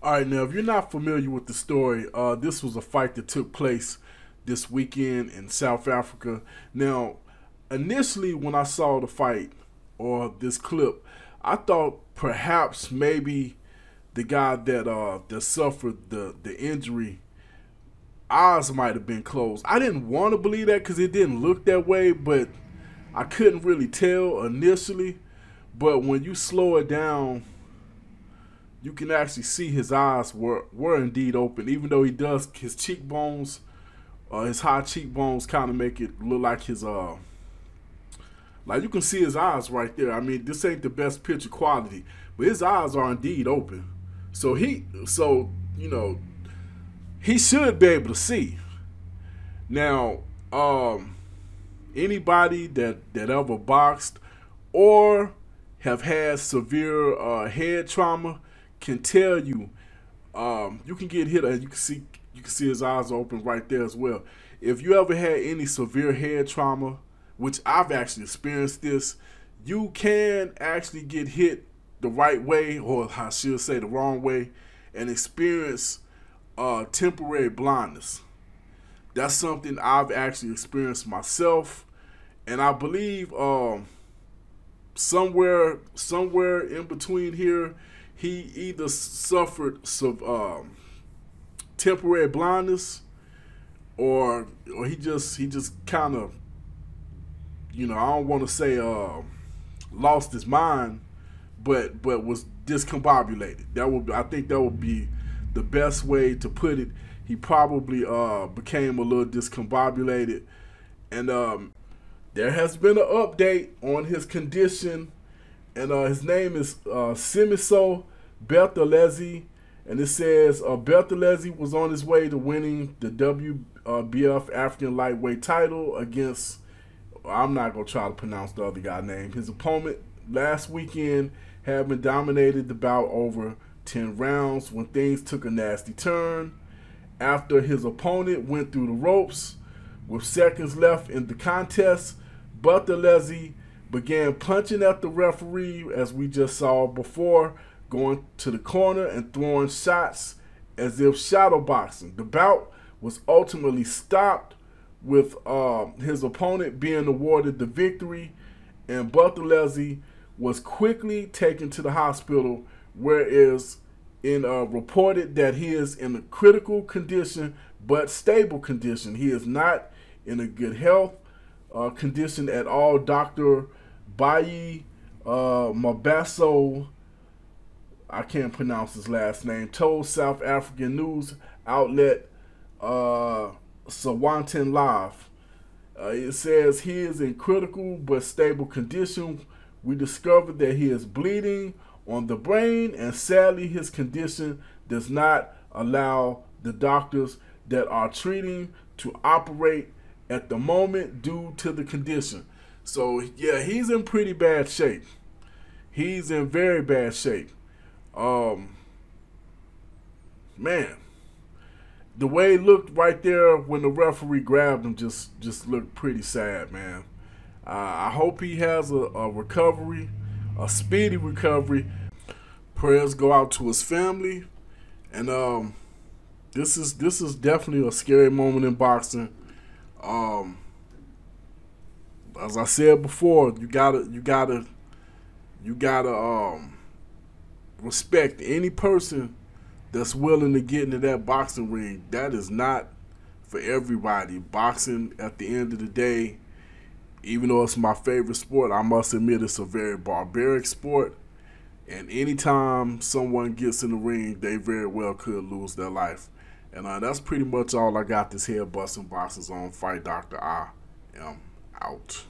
All right, now, if you're not familiar with the story, this was a fight that took place this weekend in South Africa. Now, initially, when I saw the fight or this clip, I thought perhaps maybe the guy that suffered the injury, eyes might have been closed. I didn't want to believe that because it didn't look that way, but I couldn't really tell initially. But when you slow it down, you can actually see his eyes were indeed open, even though he does his cheekbones, his high cheekbones kind of make it look like his, like you can see his eyes right there. I mean, this ain't the best picture quality, but his eyes are indeed open. So you know, he should be able to see. Now, anybody that ever boxed or have had severe head trauma can tell you, you can get hit and you can see his eyes open right there as well. If you ever had any severe head trauma, which I've actually experienced this, you can actually get hit the right way, or I should say the wrong way, and experience temporary blindness. That's something I've actually experienced myself, and I believe somewhere in between here, he either suffered some temporary blindness, or he just kind of, you know, I don't want to say lost his mind, but was discombobulated. That would, I think that would be the best way to put it. He probably became a little discombobulated, and there has been an update on his condition, and his name is Simiso Buthelezi, and it says Buthelezi was on his way to winning the WBF African Lightweight title against, I'm not going to try to pronounce the other guy's name. His opponent last weekend had been dominated the bout over 10 rounds when things took a nasty turn after his opponent went through the ropes. With seconds left in the contest, Buthelezi began punching at the referee, as we just saw before, going to the corner and throwing shots as if shadow boxing. The bout was ultimately stopped, with his opponent being awarded the victory, and Buthelezi was quickly taken to the hospital, where is in reported that he is in a critical condition but stable condition. He is not in a good health condition at all. Dr. Bayi Mabaso, I can't pronounce his last name, told South African news outlet Sowetan Live. It says he is in critical but stable condition. We discovered that he is bleeding on the brain, and sadly his condition does not allow the doctors that are treating to operate at the moment due to the condition. So yeah, he's in pretty bad shape. He's in very bad shape. Man, the way it looked right there when the referee grabbed him just looked pretty sad, man. I hope he has a recovery, a speedy recovery. Prayers go out to his family, and this is definitely a scary moment in boxing. As I said before, you gotta respect any person that's willing to get into that boxing ring. That is not for everybody. Boxing, at the end of the day, even though it's my favorite sport, I must admit it's a very barbaric sport. And anytime someone gets in the ring, they very well could lose their life. And that's pretty much all I got this Head Bussin Boxing on Fight Doctor. I am out.